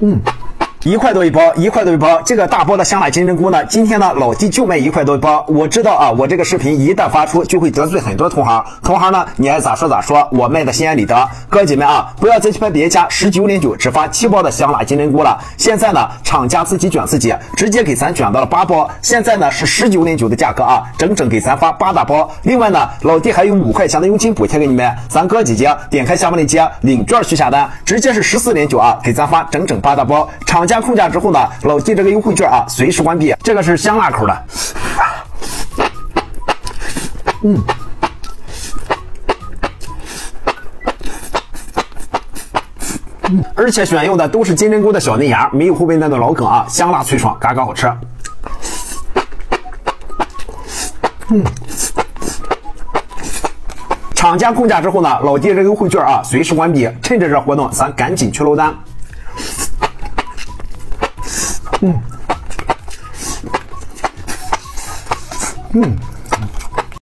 嗯。1块多一包，这个大包的香奶金针菇呢，今天呢老弟就卖1块多一包。我知道啊，我这个视频一旦发出，就会得罪很多同行。同行呢，你爱咋说咋说，我卖的心安理得。哥姐们啊，不要再去拍别家19.9只发7包的香奶金针菇了。现在呢，厂家自己卷自己，直接给咱卷到了8包。现在呢是19.9的价格啊，整整给咱发8大包。另外呢，老弟还有5块钱的佣金补贴给你们。咱哥姐姐点开下方链接领券去下单，直接是14.9啊，给咱发整整8大包。厂家控价之后呢，老弟这个优惠券啊，随时关闭。这个是香辣口的，嗯，而且选用的都是金针菇的小嫩芽，没有后背那段老梗啊，香辣脆爽，嘎嘎好吃。嗯。厂家控价之后呢，老弟这个优惠券啊，随时关闭。趁着这活动，咱赶紧去漏单。嗯。